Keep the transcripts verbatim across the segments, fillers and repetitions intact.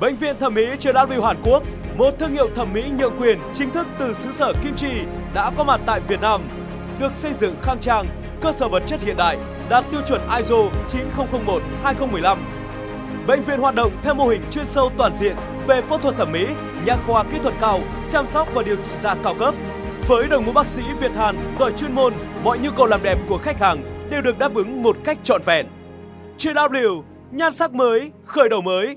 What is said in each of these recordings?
Bệnh viện Thẩm mỹ gi vê kép Hàn Quốc, một thương hiệu thẩm mỹ nhượng quyền chính thức từ xứ sở kim chi, đã có mặt tại Việt Nam. Được xây dựng khang trang, cơ sở vật chất hiện đại, đạt tiêu chuẩn i ét ô chín không không một hai không một năm. Bệnh viện hoạt động theo mô hình chuyên sâu toàn diện về phẫu thuật thẩm mỹ, nha khoa kỹ thuật cao, chăm sóc và điều trị da cao cấp. Với đội ngũ bác sĩ Việt Hàn giỏi chuyên môn, mọi nhu cầu làm đẹp của khách hàng đều được đáp ứng một cách trọn vẹn. gi vê kép, nhan sắc mới, khởi đầu mới.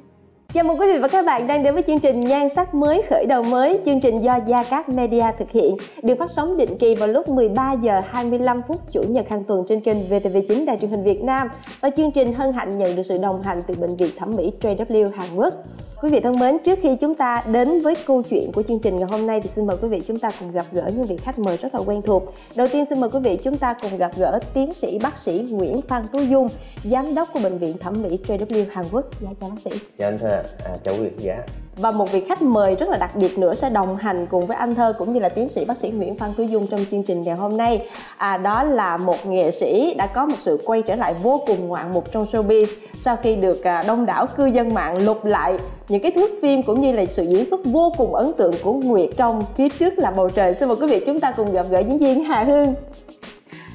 Chào mừng quý vị và các bạn đang đến với chương trình Nhan Sắc Mới Khởi Đầu Mới. Chương trình do Gia Cát Media thực hiện, được phát sóng định kỳ vào lúc mười ba giờ hai mươi lăm phút Chủ nhật hàng tuần trên kênh vê tê vê chín Đài truyền hình Việt Nam. Và chương trình hân hạnh nhận được sự đồng hành từ Bệnh viện Thẩm mỹ gi vê kép Hàn Quốc. Quý vị thân mến, trước khi chúng ta đến với câu chuyện của chương trình ngày hôm nay thì xin mời quý vị chúng ta cùng gặp gỡ những vị khách mời rất là quen thuộc. Đầu tiên xin mời quý vị chúng ta cùng gặp gỡ tiến sĩ bác sĩ Nguyễn Phan Tú Dung, giám đốc của Bệnh viện Thẩm mỹ gi vê kép Hàn Quốc. Dạ chào bác sĩ. Dạ anh Thơ, à, chào quý vị. Dạ. Và một vị khách mời rất là đặc biệt nữa sẽ đồng hành cùng với anh Thơ cũng như là tiến sĩ bác sĩ Nguyễn Phan Tú Dung trong chương trình ngày hôm nay. À, đó là một nghệ sĩ đã có một sự quay trở lại vô cùng ngoạn mục trong showbiz sau khi được đông đảo cư dân mạng lục lại những cái thước phim cũng như là sự diễn xuất vô cùng ấn tượng của Nguyệt trong Phía Trước Là Bầu Trời. Xin mời quý vị chúng ta cùng gặp gỡ diễn viên Hà Hương.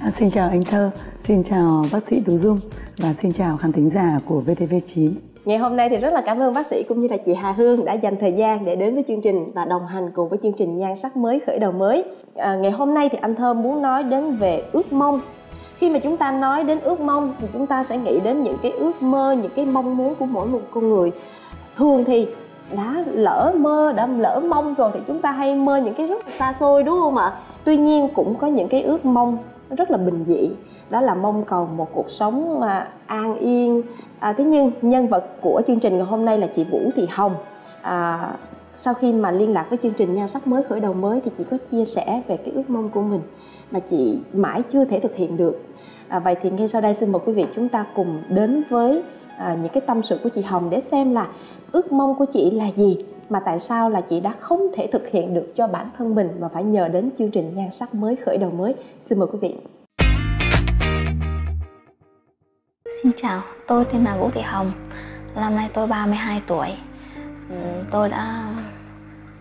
À, xin chào anh Thơ, xin chào bác sĩ Tú Dung và xin chào khán thính giả của vê tê vê chín. Ngày hôm nay thì rất là cảm ơn bác sĩ cũng như là chị Hà Hương đã dành thời gian để đến với chương trình và đồng hành cùng với chương trình Nhan Sắc Mới Khởi Đầu Mới. À, ngày hôm nay thì anh Thơ muốn nói đến về ước mong. Khi mà chúng ta nói đến ước mong thì chúng ta sẽ nghĩ đến những cái ước mơ, những cái mong muốn của mỗi một con người. Thường thì đã lỡ mơ, đã lỡ mong rồi thì chúng ta hay mơ những cái rất là xa xôi, đúng không ạ? Tuy nhiên cũng có những cái ước mong rất là bình dị, đó là mong cầu một cuộc sống mà an yên. À, thế nhưng nhân vật của chương trình ngày hôm nay là chị Vũ Thị Hồng. À, sau khi mà liên lạc với chương trình Nhan Sắc Mới Khởi Đầu Mới thì chị có chia sẻ về cái ước mong của mình mà chị mãi chưa thể thực hiện được. À, vậy thì ngay sau đây xin mời quý vị chúng ta cùng đến với À, những cái tâm sự của chị Hồng để xem là ước mong của chị là gì, mà tại sao là chị đã không thể thực hiện được cho bản thân mình mà phải nhờ đến chương trình Nhan Sắc Mới Khởi Đầu Mới. Xin mời quý vị. Xin chào, tôi tên là Vũ Thị Hồng. Năm nay tôi ba mươi hai tuổi. Tôi đã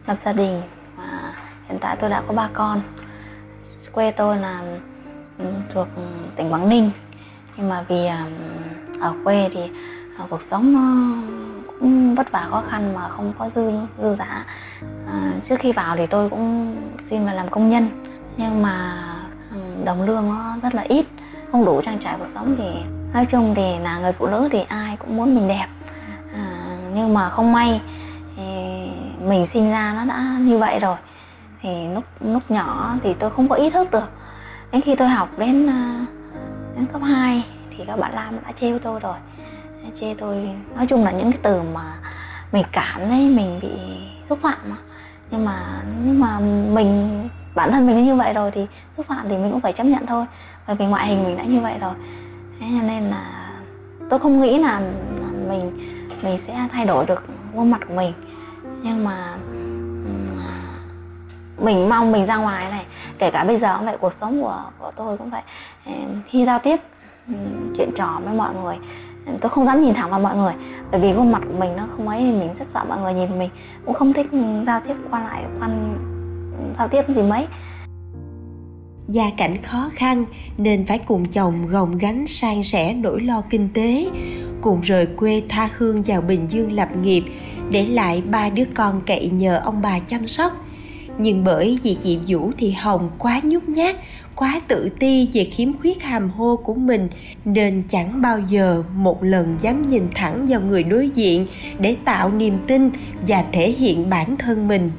lập gia đình và hiện tại tôi đã có ba con. Quê tôi là thuộc tỉnh Quảng Ninh. Nhưng mà vì ở quê thì uh, cuộc sống uh, cũng vất vả khó khăn mà không có dư dư dả. Uh, trước khi vào thì tôi cũng xin vào làm công nhân, nhưng mà uh, đồng lương nó rất là ít, không đủ trang trải cuộc sống. Thì nói chung thì là người phụ nữ thì ai cũng muốn mình đẹp, uh, nhưng mà không may thì mình sinh ra nó đã như vậy rồi. Thì lúc lúc nhỏ thì tôi không có ý thức được. Đến khi tôi học đến uh, đến cấp hai thì các bạn Lam đã trêu tôi rồi, chê tôi, nói chung là những cái từ mà mình cảm thấy mình bị xúc phạm mà. Nhưng mà nhưng mà mình, bản thân mình như vậy rồi thì xúc phạm thì mình cũng phải chấp nhận thôi, bởi vì ngoại hình mình đã như vậy rồi. Thế cho nên là tôi không nghĩ là mình mình sẽ thay đổi được khuôn mặt của mình, nhưng mà mình mong mình ra ngoài này, kể cả bây giờ cũng vậy, cuộc sống của của tôi cũng vậy, khi giao tiếp chuyện trò với mọi người tôi không dám nhìn thẳng vào mọi người, bởi vì khuôn mặt của mình nó không ấy, mình rất sợ mọi người nhìn mình, cũng không thích giao tiếp qua lại quan giao tiếp gì mấy. Gia cảnh khó khăn nên phải cùng chồng gồng gánh san sẻ nỗi lo kinh tế, cùng rời quê tha hương vào Bình Dương lập nghiệp, để lại ba đứa con cậy nhờ ông bà chăm sóc. Nhưng bởi vì chị Vũ Thị Hồng quá nhút nhát, quá tự ti về khiếm khuyết hàm hô của mình nên chẳng bao giờ một lần dám nhìn thẳng vào người đối diện để tạo niềm tin và thể hiện bản thân mình.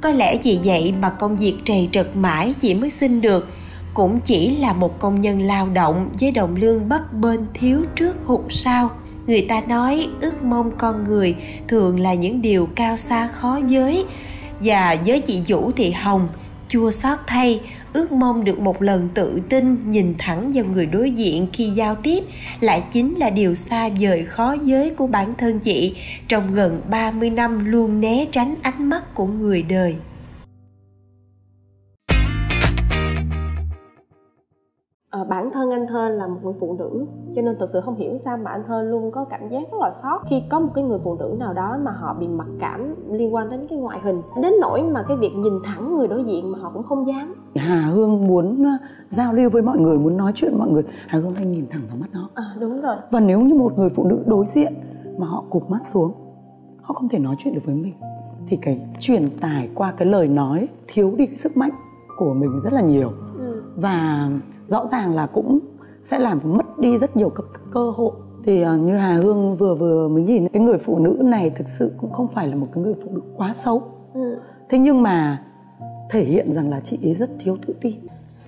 Có lẽ vì vậy mà công việc trầy trật mãi chị mới xin được, cũng chỉ là một công nhân lao động với đồng lương bấp bênh, thiếu trước hụt sau. Người ta nói ước mong con người thường là những điều cao xa khó với, và với chị Vũ Thị Hồng, chua xót thay, ước mong được một lần tự tin nhìn thẳng vào người đối diện khi giao tiếp lại chính là điều xa vời khó với của bản thân chị trong gần ba mươi năm luôn né tránh ánh mắt của người đời. à, bản thân anh Thơ là một người phụ nữ, cho nên thực sự không hiểu sao mà anh Thơ luôn có cảm giác rất là xót khi có một cái người phụ nữ nào đó mà họ bị mặc cảm liên quan đến cái ngoại hình, đến nỗi mà cái việc nhìn thẳng người đối diện mà họ cũng không dám. Hà Hương muốn giao lưu với mọi người, muốn nói chuyện với mọi người, Hà Hương anh nhìn thẳng vào mắt nó. À, đúng rồi. Và nếu như một người phụ nữ đối diện mà họ cụp mắt xuống, họ không thể nói chuyện được với mình, thì cái truyền tải qua cái lời nói thiếu đi cái sức mạnh của mình rất là nhiều. Ừ. Và rõ ràng là cũng sẽ làm mất đi rất nhiều các cơ hội. Thì như Hà Hương vừa vừa mới nhìn, cái người phụ nữ này thực sự cũng không phải là một cái người phụ nữ quá xấu. Ừ. Thế nhưng mà thể hiện rằng là chị ấy rất thiếu tự tin.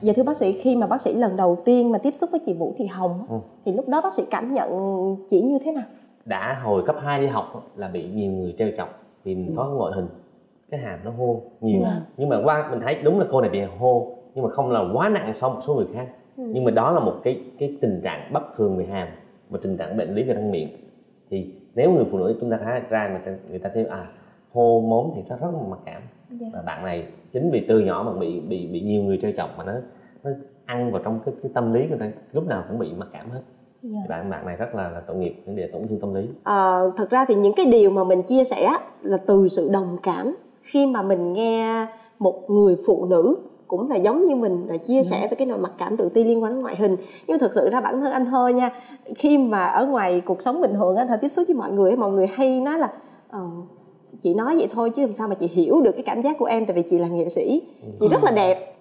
Dạ thưa bác sĩ, khi mà bác sĩ lần đầu tiên mà tiếp xúc với chị Vũ Thị Hồng, ừ, thì lúc đó bác sĩ cảm nhận chị như thế nào? Đã hồi cấp hai đi học là bị nhiều người trêu chọc vì mình, ừ, có ngoại hình, cái hàm nó hô nhiều, ừ, nhưng mà qua mình thấy đúng là cô này bị hô nhưng mà không là quá nặng so với một số người khác, ừ, nhưng mà đó là một cái cái tình trạng bất thường về hàm và tình trạng bệnh lý về răng miệng. Thì nếu người phụ nữ chúng ta thấy ra mà người ta thấy à hô móm thì nó rất là mặc cảm, yeah, và bạn này chính vì từ nhỏ mà bị bị bị nhiều người trêu chọc mà nó nó ăn vào trong cái, cái tâm lý người ta lúc nào cũng bị mặc cảm hết. Dạ. Bạn bạn này rất là, là tội nghiệp vấn đề tổn thương tâm lý. À, thật ra thì những cái điều mà mình chia sẻ là từ sự đồng cảm khi mà mình nghe một người phụ nữ cũng là giống như mình là chia, ừ, sẻ về cái nỗi mặc cảm tự ti liên quan đến ngoại hình. Nhưng thực sự ra bản thân anh Thơ nha, khi mà ở ngoài cuộc sống bình thường anh Thơ tiếp xúc với mọi người, mọi người hay nói là ờ, chị nói vậy thôi chứ làm sao mà chị hiểu được cái cảm giác của em, tại vì chị là nghệ sĩ, ừ, chị rất là đẹp.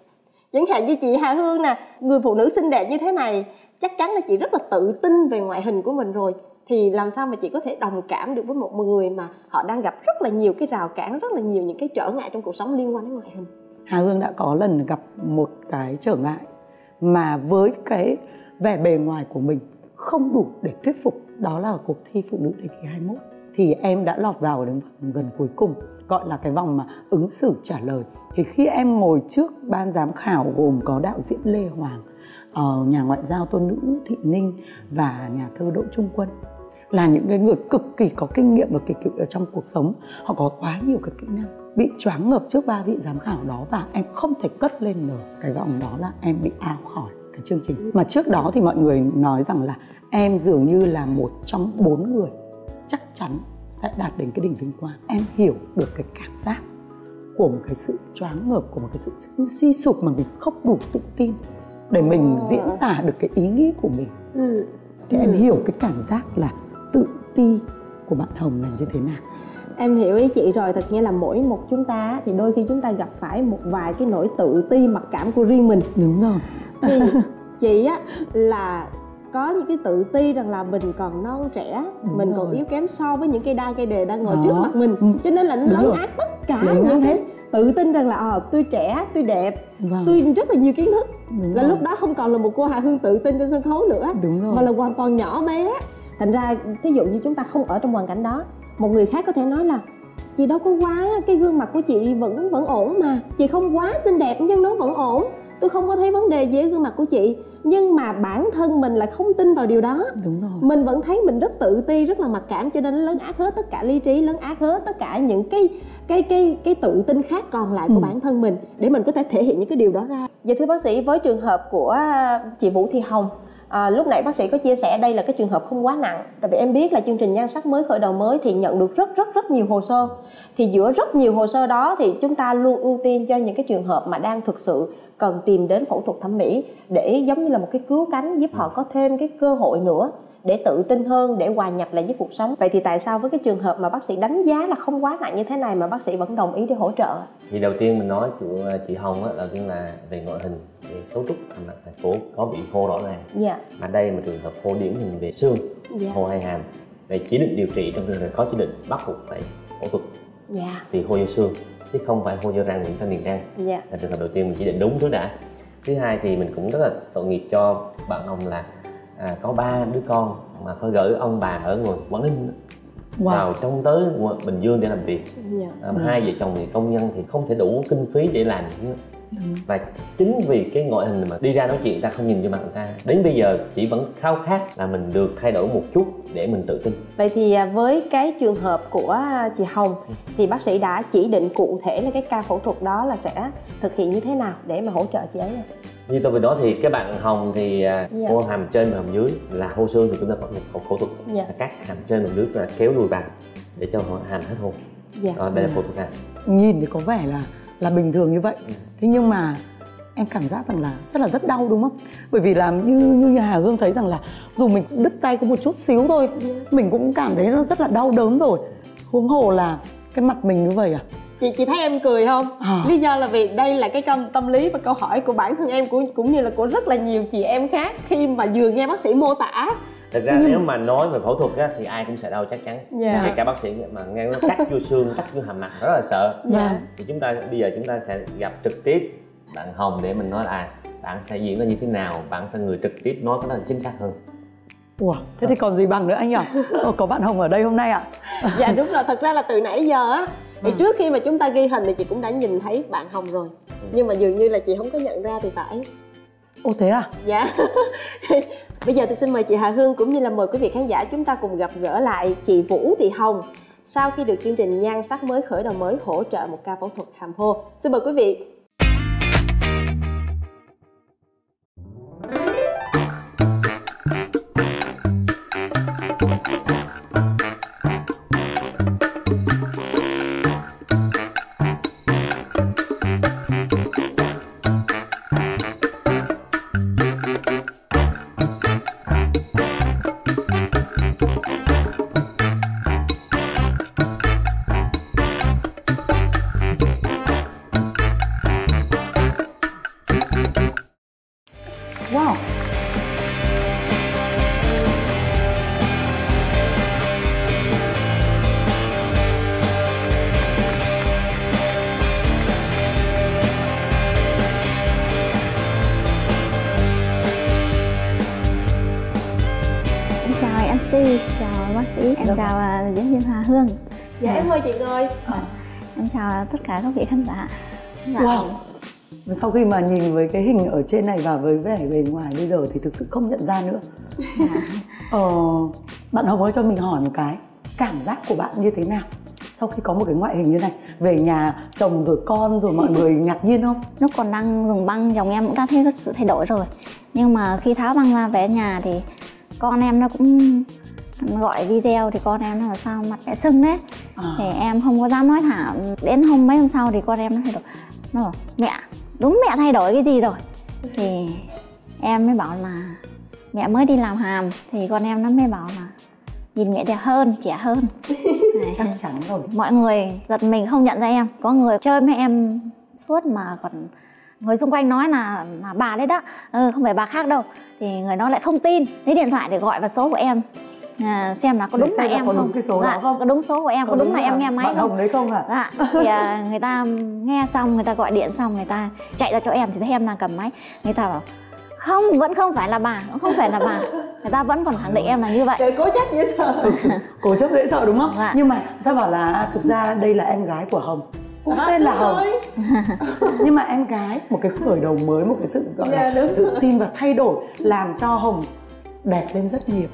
Chẳng hạn như chị Hà Hương nè, người phụ nữ xinh đẹp như thế này, chắc chắn là chị rất là tự tin về ngoại hình của mình rồi, thì làm sao mà chị có thể đồng cảm được với một người mà họ đang gặp rất là nhiều cái rào cản, rất là nhiều những cái trở ngại trong cuộc sống liên quan đến ngoại hình. Hà Hương đã có lần gặp một cái trở ngại mà với cái vẻ bề ngoài của mình không đủ để thuyết phục, đó là cuộc thi phụ nữ thế kỷ hai mươi mốt. Thì em đã lọt vào đến vòng gần cuối cùng, gọi là cái vòng mà ứng xử trả lời. Thì khi em ngồi trước ban giám khảo gồm có đạo diễn Lê Hoàng, nhà ngoại giao Tôn Nữ Thị Ninh và nhà thơ Đỗ Trung Quân, là những cái người cực kỳ có kinh nghiệm và cực kỳ ở trong cuộc sống, họ có quá nhiều cái kỹ năng, bị choáng ngợp trước ba vị giám khảo đó và em không thể cất lên nổi. Cái vòng đó là em bị out khỏi cái chương trình. Mà trước đó thì mọi người nói rằng là em dường như là một trong bốn người chắc chắn sẽ đạt đến cái đỉnh vinh quang. Em hiểu được cái cảm giác của một cái sự choáng ngợp, của một cái sự suy sụp mà mình không đủ tự tin để mình diễn tả được cái ý nghĩ của mình. Ừ. Thì em hiểu cái cảm giác là tự ti của bạn Hồng này như thế nào. Em hiểu ý chị rồi, thật nghĩa là mỗi một chúng ta thì đôi khi chúng ta gặp phải một vài cái nỗi tự ti mặc cảm của riêng mình. Đúng rồi. Thì chị á là có những cái tự ti rằng là mình còn non trẻ, đúng mình rồi, còn yếu kém so với những cái đa cây đề đang ngồi đó trước mặt mình, cho nên là nó lấn át tất cả đúng những cái tự tin rằng là ờ tôi trẻ, tôi đẹp, vâng, tôi rất là nhiều kiến thức, đúng là rồi, lúc đó không còn là một cô Hà Hương tự tin trên sân khấu nữa, mà là hoàn toàn nhỏ bé. Thành ra thí dụ như chúng ta không ở trong hoàn cảnh đó, một người khác có thể nói là chị đâu có quá, cái gương mặt của chị vẫn vẫn ổn mà, chị không quá xinh đẹp nhưng nó vẫn ổn, tôi không có thấy vấn đề gì ở gương mặt của chị. Nhưng mà bản thân mình lại không tin vào điều đó. Đúng rồi. Mình vẫn thấy mình rất tự ti, rất là mặc cảm, cho nên lấn át hết tất cả lý trí, lấn át hết tất cả những cái cái cái cái tự tin khác còn lại của, ừ, bản thân mình để mình có thể thể hiện những cái điều đó ra. Vậy thưa bác sĩ, với trường hợp của chị Vũ Thị Hồng, à, lúc nãy bác sĩ có chia sẻ đây là cái trường hợp không quá nặng, tại vì em biết là chương trình Nhan Sắc Mới Khởi Đầu Mới thì nhận được rất rất rất nhiều hồ sơ. Thì giữa rất nhiều hồ sơ đó thì chúng ta luôn ưu tiên cho những cái trường hợp mà đang thực sự cần tìm đến phẫu thuật thẩm mỹ để giống như là một cái cứu cánh, giúp họ có thêm cái cơ hội nữa để tự tin hơn, để hòa nhập lại với cuộc sống. Vậy thì tại sao với cái trường hợp mà bác sĩ đánh giá là không quá nặng như thế này mà bác sĩ vẫn đồng ý để hỗ trợ? Thì đầu tiên mình nói của chị Hồng á, đầu tiên là về ngoại hình, về cấu trúc thành thành phố có bị khô rõ ràng. Dạ. Mà đây là trường hợp khô điển hình về xương, dạ, khô hai hàm. Về chỉ định điều trị trong trường hợp khó chỉ định, bắt buộc phải phẫu thuật. Dạ. Thì khô do xương chứ không phải hô do răng miệng thanh niên răng. Dạ. Là trường hợp đầu tiên mình chỉ định đúng trước đã. Thứ hai thì mình cũng rất là tội nghiệp cho bạn Hồng là à, có ba đứa con mà phải gửi ông bà ở ngoài Quảng Ninh, wow, vào trong tới Bình Dương để làm việc. Dạ. À, dạ. Hai vợ chồng thì công nhân thì không thể đủ kinh phí để làm. Dạ. Và chính vì cái ngoại hình mà đi ra nói chuyện người ta không nhìn vô mặt người ta, đến bây giờ chỉ vẫn khao khát là mình được thay đổi một chút để mình tự tin. Vậy thì với cái trường hợp của chị Hồng thì bác sĩ đã chỉ định cụ thể là cái ca phẫu thuật đó là sẽ thực hiện như thế nào để mà hỗ trợ chị ấy? Như tôi vừa nói thì cái bạn Hồng thì dạ. Hô hàm trên và hàm dưới là hô xương thì chúng ta có một phẫu phẫu thuật dạ. Cắt hàm trên và hàm dưới là kéo lùi bằng để cho hàm hết hồn. Dạ. Đó, đây là phẫu thuật hàm. Nhìn thì có vẻ là là bình thường như vậy. Ừ. Thế nhưng mà em cảm giác rằng là chắc là rất đau đúng không? Bởi vì là như như Hà Hương thấy rằng là dù mình đứt tay có một chút xíu thôi, mình cũng cảm thấy nó rất là đau đớn rồi. Huống hồ là cái mặt mình như vậy à? Chị chị thấy em cười không? À. Lý do là vì đây là cái tâm lý và câu hỏi của bản thân em cũng cũng như là của rất là nhiều chị em khác khi mà vừa nghe bác sĩ mô tả. Thật ra nhưng... nếu mà nói về phẫu thuật á, thì ai cũng sẽ đau chắc chắn. Dạ. Kể cả bác sĩ mà nghe nó cắt vô xương, cắt vô hàm mặt rất là sợ. Dạ. Thì chúng ta bây giờ chúng ta sẽ gặp trực tiếp bạn Hồng để mình nói là bạn sẽ diễn ra như thế nào, bạn là người trực tiếp nói có thể chính xác hơn. Wow, thế thì còn gì bằng nữa anh ạ? À? Có bạn Hồng ở đây hôm nay ạ. À? Dạ đúng rồi, thật ra là từ nãy giờ á thì trước khi mà chúng ta ghi hình thì chị cũng đã nhìn thấy bạn Hồng rồi. Nhưng mà dường như là chị không có nhận ra thì phải. Ô thế à? Dạ. Bây giờ thì xin mời chị Hà Hương cũng như là mời quý vị khán giả chúng ta cùng gặp gỡ lại chị Vũ Thị Hồng sau khi được chương trình Nhan Sắc Mới Khởi Đầu Mới hỗ trợ một ca phẫu thuật hàm hô. Xin mời quý vị. Hương. Dạ, dạ em ơi chị ơi. Ờ. Em chào tất cả các vị khán giả. Dạ. Wow. Sau khi mà nhìn với cái hình ở trên này và với vẻ bề ngoài bây giờ thì thực sự không nhận ra nữa. Dạ. ờ, bạn Hồng ơi cho mình hỏi một cái, cảm giác của bạn như thế nào sau khi có một cái ngoại hình như này? Về nhà chồng rồi con rồi mọi người ngạc nhiên không? Lúc còn đang dùng băng chồng em cũng đã thấy sự thay đổi rồi. Nhưng mà khi tháo băng ra về nhà thì con em nó cũng gọi video thì con em nó là sao mặt mẹ sưng đấy à. Thì em không có dám nói thẳng. Đến hôm mấy hôm sau thì con em nó thay đổi. Nó bảo mẹ, đúng mẹ thay đổi cái gì rồi. Thì em mới bảo là mẹ mới đi làm hàm. Thì con em nó mới bảo là nhìn mẹ đẹp hơn, trẻ hơn. Chắc chắn rồi. Mọi người giật mình không nhận ra em. Có người chơi với em suốt mà còn người xung quanh nói là, là bà đấy đó. Ừ, không phải bà khác đâu. Thì người nó lại không tin, lấy điện thoại để gọi vào số của em. À, xem là có đúng là em có không? Đúng số dạ, không, có đúng số của em, có, có đúng, đúng là em nghe máy bạn không? Hồng đấy không hả? À? Dạ, thì à, người ta nghe xong, người ta gọi điện xong, người ta chạy ra chỗ em thì thấy em đang cầm máy. Người ta bảo, không, vẫn không phải là bà, cũng không phải là bà. Người ta vẫn còn khẳng định em là như vậy. Trời, cố chấp dễ sợ. Cố chấp dễ sợ đúng không? Dạ. Nhưng mà sao bảo là thực ra đây là em gái của Hồng, cũng tên là Hồng. Nhưng mà em gái, một cái khởi đầu mới, một cái sự gọi là yeah, tự tin và thay đổi làm cho Hồng đẹp lên rất nhiều.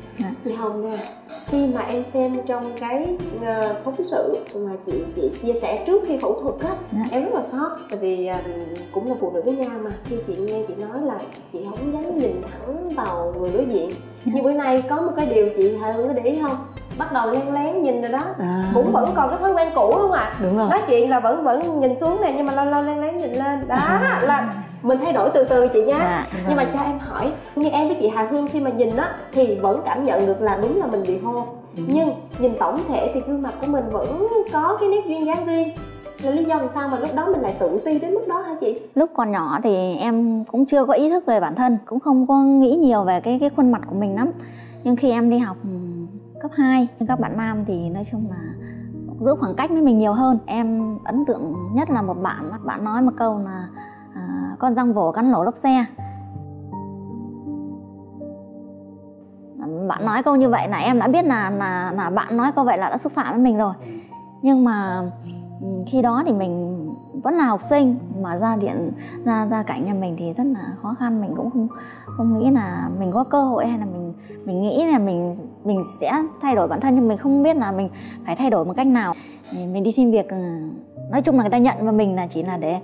Chị Hồng nè, khi mà em xem trong cái phóng sự mà chị chị chia sẻ trước khi phẫu thuật á, dạ. Em rất là sót, tại vì cũng là phụ nữ với nhau mà khi chị nghe chị nói là chị không dám nhìn thẳng vào người đối diện. Dạ. Như bữa nay có một cái điều chị Hà Hương có để ý không? Bắt đầu lén lén nhìn rồi đó, à. Cũng vẫn còn cái thói quen cũ đúng không ạ? Đúng rồi. Nói chuyện là vẫn vẫn nhìn xuống này nhưng mà lâu lâu lén lén nhìn lên đó à. Là mình thay đổi từ từ chị nhé. À, nhưng mà cho em hỏi, như em với chị Hà Hương khi mà nhìn đó thì vẫn cảm nhận được là đúng là mình bị hô. Ừ. Nhưng nhìn tổng thể thì gương mặt của mình vẫn có cái nét duyên dáng riêng. Là lý do làm sao mà lúc đó mình lại tự ti đến mức đó hả chị? Lúc còn nhỏ thì em cũng chưa có ý thức về bản thân, cũng không có nghĩ nhiều về cái cái khuôn mặt của mình lắm. Nhưng khi em đi học cấp hai, các bạn nam thì nói chung là giữ khoảng cách với mình nhiều hơn. Em ấn tượng nhất là một bạn, bạn nói một câu là à, con răng vỗ cắn nổ lốp xe. Bạn nói câu như vậy là em đã biết là, là, là bạn nói câu vậy là đã xúc phạm với mình rồi. Nhưng mà khi đó thì mình vẫn là học sinh mà ra điện ra ra cảnh nhà mình thì rất là khó khăn, mình cũng không không nghĩ là mình có cơ hội hay là mình mình nghĩ là mình mình sẽ thay đổi bản thân, nhưng mình không biết là mình phải thay đổi một cách nào. Mình đi xin việc nói chung là người ta nhận và mình là chỉ là để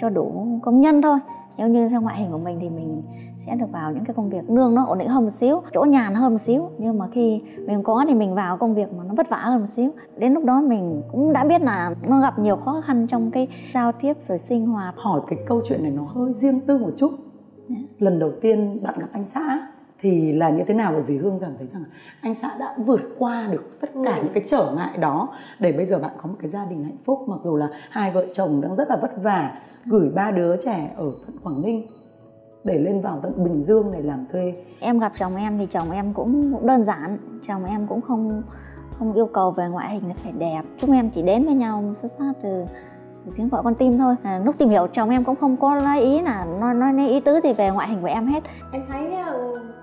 cho đủ công nhân thôi, Nếu như theo ngoại hình của mình thì mình sẽ được vào những cái công việc lương nó ổn định hơn một xíu, chỗ nhàn hơn một xíu. Nhưng mà khi mình có thì mình vào công việc mà nó vất vả hơn một xíu. Đến lúc đó mình cũng đã biết là nó gặp nhiều khó khăn trong cái giao tiếp rồi sinh hoạt. Hỏi cái câu chuyện này nó hơi riêng tư một chút. Lần đầu tiên bạn gặp anh xã thì là như thế nào? Bởi vì Hương cảm thấy rằng anh xã đã vượt qua được tất cả những cái trở ngại đó để bây giờ bạn có một cái gia đình hạnh phúc, mặc dù là hai vợ chồng đang rất là vất vả, gửi ba đứa trẻ ở tận Quảng Ninh để lên vào tận Bình Dương để làm thuê. Em gặp chồng em thì chồng em cũng, cũng đơn giản, chồng em cũng không không yêu cầu về ngoại hình phải đẹp. Chúng em chỉ đến với nhau xuất phát từ tiếng gọi con tim thôi. À, lúc tìm hiểu chồng em cũng không có nói ý là nói, nói ý tứ gì về ngoại hình của em hết. Em thấy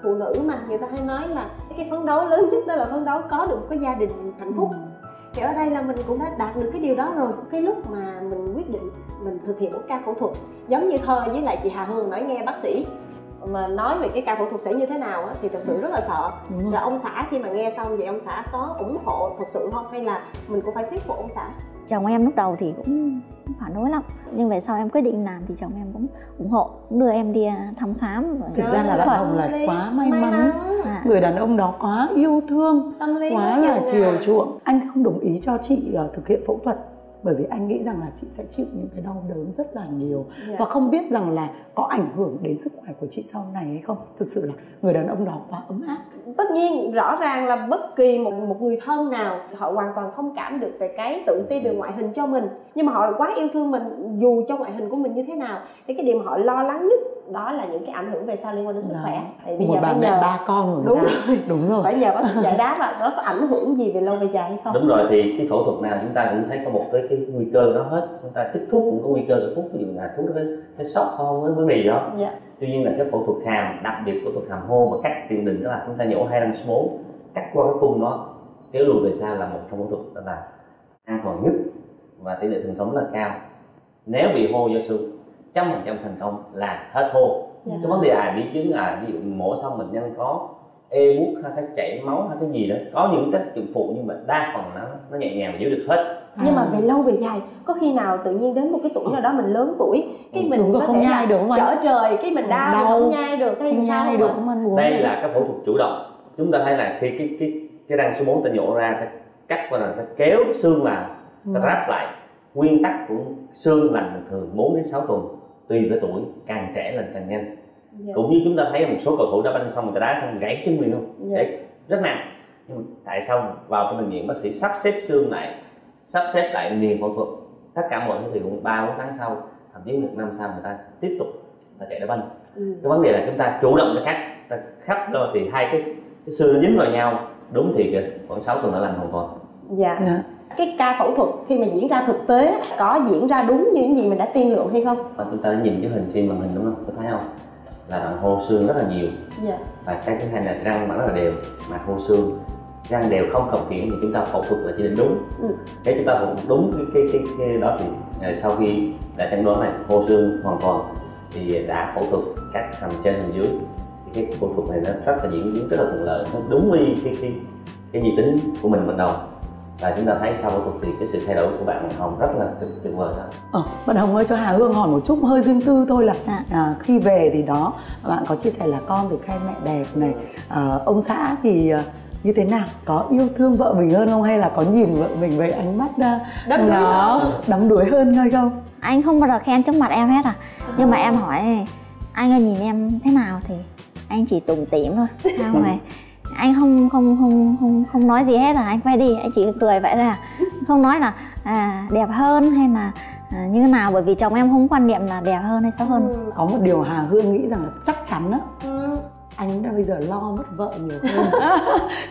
phụ nữ mà người ta hay nói là cái phấn đấu lớn nhất đó là phấn đấu có được một cái gia đình hạnh phúc. Thì ở đây là mình cũng đã đạt được cái điều đó rồi. Cái lúc mà mình quyết định mình thực hiện một ca phẫu thuật, giống như Thơ với lại chị Hà Hương nói nghe bác sĩ mà nói về cái ca phẫu thuật sẽ như thế nào á, thì thật sự rất là sợ. Rồi ông xã khi mà nghe xong vậy ông xã có ủng hộ thật sự không, hay là mình cũng phải thuyết phục ông xã? Chồng em lúc đầu thì cũng phản đối lắm, nhưng về sau em quyết định làm thì chồng em cũng ủng hộ, cũng đưa em đi thăm khám. Thực ra là đàn ông là quá may mắn, người đàn ông đó quá yêu thương, quá là chiều chuộng. Anh không đồng ý cho chị thực hiện phẫu thuật bởi vì anh nghĩ rằng là chị sẽ chịu những cái đau đớn rất là nhiều, yeah. và không biết rằng là có ảnh hưởng đến sức khỏe của chị sau này hay không. Thực sự là người đàn ông đó quá ấm áp. Tất nhiên rõ ràng là bất kỳ một, một người thân nào họ hoàn toàn thông cảm được về cái tự ti về ngoại hình cho mình, nhưng mà họ quá yêu thương mình dù cho ngoại hình của mình như thế nào. Thì cái điều mà họ lo lắng nhất đó là những cái ảnh hưởng về sau liên quan đến sức đó. Khỏe thì bây một giờ bà mẹ nhờ... ba con đúng rồi đúng rồi phải nhờ bác sĩ giải đáp là nó có ảnh hưởng gì về lâu về dài hay không. Đúng rồi, thì cái phẫu thuật nào chúng ta cũng thấy có một cái, cái nguy cơ đó hết. Chúng ta chích thuốc cũng có nguy cơ của thuốc, ví dụ là thuốc nó cái sốc không với vấn đề đó. Dạ. Tuy nhiên là cái phẫu thuật hàm, đặc biệt phẫu thuật hàm hô mà cắt tiền đình, đó là chúng ta nhổ hai răng số bốn cắt qua cái cung nó kéo lùi về sau là một trong phẫu thuật đó là an toàn nhất và tỷ lệ thành công là cao. Nếu bị hô do xương trăm phần trăm thành công là hết hô. Dạ. Cái vấn đề là biến chứng là ví dụ mổ xong bệnh nhân có ê buốt hay cái chảy máu hay cái gì đó, có những tác dụng phụ nhưng mà đa phần nó nó nhẹ nhàng giữ được hết. À. Nhưng mà về lâu về dài có khi nào tự nhiên đến một cái tuổi nào đó mình lớn tuổi cái mình có thể nhai được không, trở trời cái mình đau, đau không nhai được hay không nhai được không anh? Đây là cái phẫu thuật chủ động. Chúng ta thấy là khi cái cái cái răng số bốn ta nhổ ra, ta cắt qua rồi ta kéo xương vào, ta ráp lại. Nguyên tắc của xương lành bình thường bốn đến sáu tuần, tùy với tuổi, càng trẻ lên càng nhanh. Dạ. Cũng như chúng ta thấy một số cầu thủ đá banh xong người ta đá xong gãy chân liền không, dạ. đấy rất nặng. Nhưng mà tại sao vào cái bệnh viện bác sĩ sắp xếp xương lại, sắp xếp lại liền phẫu thuật, tất cả mọi thứ thì cũng ba bốn tháng sau, thậm chí một năm sau người ta tiếp tục là chạy đá banh. Ừ. Cái vấn đề là chúng ta chủ động ta cắt, ta khắp rồi thì hai cái, cái xương nó dính vào nhau, đúng thì khoảng sáu tuần đã lành hoàn toàn. Dạ. dạ. Cái ca phẫu thuật khi mà diễn ra thực tế có diễn ra đúng như những gì mình đã tiên lượng hay không? Và chúng ta nhìn cái hình trên màn hình đúng không? Có thấy không? Là bạn hô xương rất là nhiều. Dạ. Và cái thứ hai là răng bạn rất là đều, mà hô xương răng đều không cầu kiện thì chúng ta phẫu thuật là chỉ định đúng. Ừ. Nếu chúng ta phẫu thuật đúng cái, cái cái cái đó thì sau khi đã chẩn đoán này hô xương hoàn toàn thì đã phẫu thuật cắt hàm trên hàm dưới thì cái phẫu thuật này nó rất là diễn biến rất là thuận lợi, nó đúng như cái cái cái dự tính của mình ban đầu. Và chúng ta thấy sau phẫu thuật thì cái sự thay đổi của bạn Hồng rất là tuyệt vời đó. Ờ, bạn Hồng ơi, cho Hà Hương hỏi một chút hơi riêng tư thôi là à. À, khi về thì đó bạn có chia sẻ là con thì khen mẹ đẹp này, à, ông xã thì như thế nào, có yêu thương vợ mình hơn không hay là có nhìn vợ mình với ánh mắt đắm nó đắm đuối hơn hay không? Anh không bao giờ khen trước mặt em hết à, à. nhưng mà em hỏi anh ơi nhìn em thế nào thì anh chỉ tủm tỉm thôi, không phải. Anh không không không không không nói gì hết, là anh quay đi anh chỉ cười vậy là không nói là à, đẹp hơn hay là à, như thế nào, bởi vì chồng em không quan niệm là đẹp hơn hay xấu hơn. Ừ. Có một điều Hà Hương nghĩ rằng là chắc chắn á, ừ. anh đã bây giờ lo mất vợ nhiều hơn.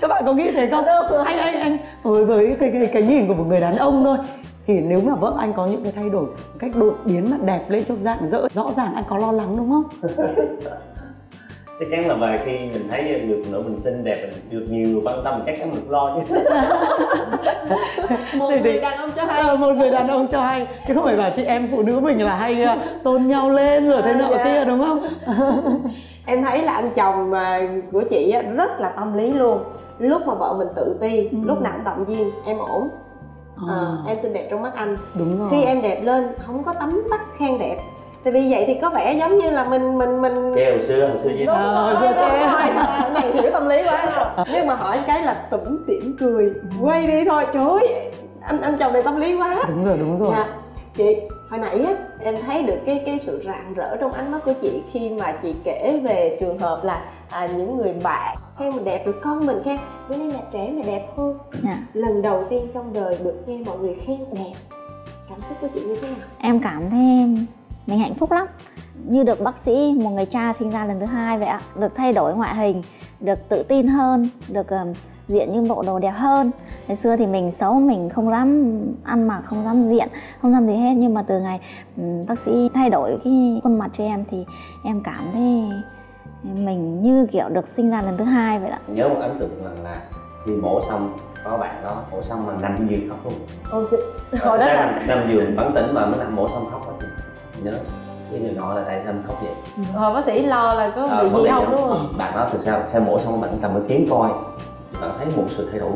Các bạn có nghĩ thế không? anh anh anh với với cái, cái cái nhìn của một người đàn ông thôi thì nếu mà vợ anh có những cái thay đổi cách đột biến mà đẹp lên trong dạng dỡ, rõ ràng anh có lo lắng đúng không? Chắc chắn là về khi mình thấy người phụ nữ mình xinh đẹp, được nhiều người quan tâm chắc chắn mình lo chứ. Một người đàn ông cho hay à, một người đàn ông cho hay chứ không phải là chị em phụ nữ mình là hay tôn nhau lên rồi thế nọ kia đúng không? Em thấy là anh chồng của chị rất là tâm lý luôn. Lúc mà vợ mình tự ti, ừ. lúc nào cũng động viên em ổn, à. À, em xinh đẹp trong mắt anh. Đúng rồi. Khi em đẹp lên không có tấm tắc khen đẹp Tại vì vậy thì có vẻ giống như là mình mình mình kêu hồi xưa hồi xưa vậy thôi, hồi xưa kêu này hiểu tâm lý quá rồi. Nhưng mà hỏi cái là tủm tỉm cười quay đi thôi, trời ơi anh anh chồng này tâm lý quá. Đúng rồi, đúng rồi. Dạ. Chị hồi nãy á em thấy được cái cái sự rạng rỡ trong ánh mắt của chị khi mà chị kể về trường hợp là à, những người bạn khen mình đẹp, rồi con mình khen bữa nay mẹ trẻ mẹ đẹp hơn. Dạ. Lần đầu tiên trong đời được nghe mọi người khen đẹp, cảm xúc của chị như thế nào? Em cảm thấy em mình hạnh phúc lắm, như được bác sĩ, một người cha sinh ra lần thứ hai vậy ạ. Được thay đổi ngoại hình, được tự tin hơn, được um, diện những bộ đồ đẹp hơn. Ngày xưa thì mình xấu, mình không dám ăn mặc, không dám diện, không dám gì hết. Nhưng mà từ ngày um, bác sĩ thay đổi cái khuôn mặt cho em thì em cảm thấy mình như kiểu được sinh ra lần thứ hai vậy ạ. Nhớ một ấn tượng là, là khi mổ xong có bạn đó mổ xong mà nằm giường khóc luôn. Ôi hồi đó là nằm giường vẫn tỉnh mà mới nằm mổ xong khóc đó. Nhớ cái người nọ là tại sao khóc vậy? Ờ, bác sĩ lo là có bị gì không đúng không? Bạn đó từ sau sau mổ xong bạn cầm cái kiếm coi, bạn thấy một sự thay đổi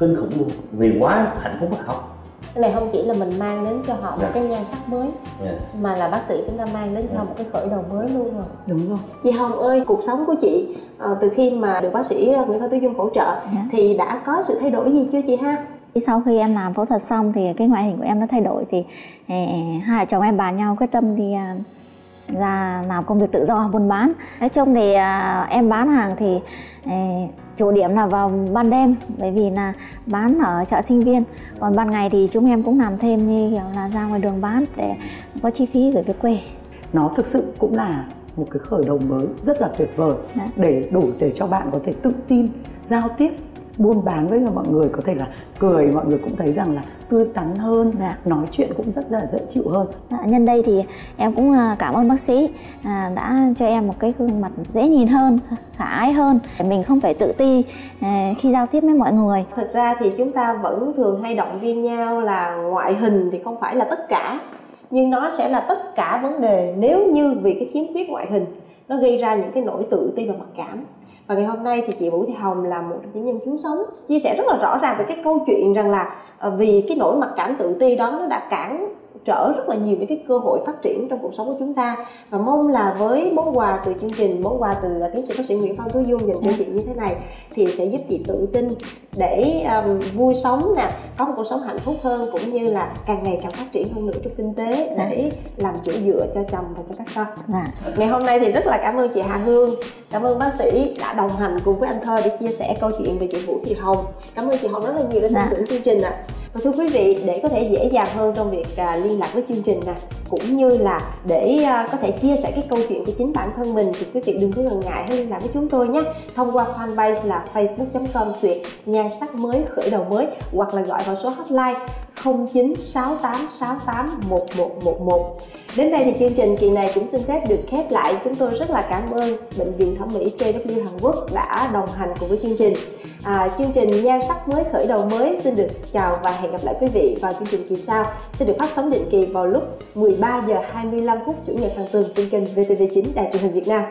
kinh khủng luôn, vì quá hạnh phúc mà khóc. Cái này không chỉ là mình mang đến cho họ một dạ. cái nhan sắc mới dạ. mà là bác sĩ cũng đã mang đến cho dạ. một cái khởi đầu mới luôn rồi. Đúng rồi. Chị Hồng ơi, cuộc sống của chị từ khi mà được bác sĩ Nguyễn Phan Tú Dung hỗ trợ dạ. thì đã có sự thay đổi gì chưa chị ha? Sau khi em làm phẫu thuật xong thì cái ngoại hình của em nó thay đổi, thì hai chồng em bàn nhau quyết tâm đi ra làm công việc tự do buôn bán. Nói chung thì em bán hàng thì chủ điểm là vào ban đêm, bởi vì là bán ở chợ sinh viên. Còn ban ngày thì chúng em cũng làm thêm như kiểu là ra ngoài đường bán để có chi phí gửi về quê. Nó thực sự cũng là một cái khởi đầu mới rất là tuyệt vời đã. Để đủ để cho bạn có thể tự tin giao tiếp buôn bán với mọi người, có thể là cười, mọi người cũng thấy rằng là tươi tắn hơn, dạ. nói chuyện cũng rất là dễ chịu hơn. Dạ, nhân đây thì em cũng cảm ơn bác sĩ đã cho em một cái gương mặt dễ nhìn hơn, khả ái hơn. Mình không phải tự ti khi giao tiếp với mọi người. Thực ra thì chúng ta vẫn thường hay động viên nhau là ngoại hình thì không phải là tất cả, nhưng nó sẽ là tất cả vấn đề nếu như vì cái khiếm khuyết ngoại hình nó gây ra những cái nỗi tự ti và mặc cảm. Và ngày hôm nay thì chị Vũ Thị Hồng là một trong những nhân cứu sống, chia sẻ rất là rõ ràng về cái câu chuyện rằng là vì cái nỗi mặc cảm tự ti đó nó đã cản trở rất là nhiều những cái cơ hội phát triển trong cuộc sống của chúng ta. Và mong là với món quà từ chương trình, món quà từ tiến sĩ bác sĩ Nguyễn Phan Tú Dung dành cho chị như thế này thì sẽ giúp chị tự tin để um, vui sống nè, có một cuộc sống hạnh phúc hơn, cũng như là càng ngày càng phát triển hơn nữa trong kinh tế để làm chỗ dựa cho chồng và cho các con. À. Ngày hôm nay thì rất là cảm ơn chị Hà Hương, cảm ơn bác sĩ đã đồng hành cùng với anh Thơ để chia sẻ câu chuyện về chị Vũ Thị Hồng. Cảm ơn chị Hồng rất là nhiều đã tham dự chương trình ạ. À. Và thưa quý vị, để có thể dễ dàng hơn trong việc à, liên lạc với chương trình này, cũng như là để à, có thể chia sẻ cái câu chuyện của chính bản thân mình, thì quý vị đừng có ngần ngại hãy liên lạc với chúng tôi nhé. Thông qua fanpage là facebook chấm com nhan sắc mới khởi đầu mới, hoặc là gọi vào số hotline không chín sáu tám sáu tám một một một một. Đến đây thì chương trình kỳ này cũng xin phép được khép lại. Chúng tôi rất là cảm ơn Bệnh viện Thẩm mỹ gi vê kép Hàn Quốc đã đồng hành cùng với chương trình. À, chương trình Nhan Sắc Mới Khởi Đầu Mới xin được chào và hẹn gặp lại quý vị vào chương trình kỳ sau, sẽ được phát sóng định kỳ vào lúc mười ba giờ hai mươi lăm phút chủ nhật hàng tuần trên kênh vê tê vê chín Đài truyền hình Việt Nam.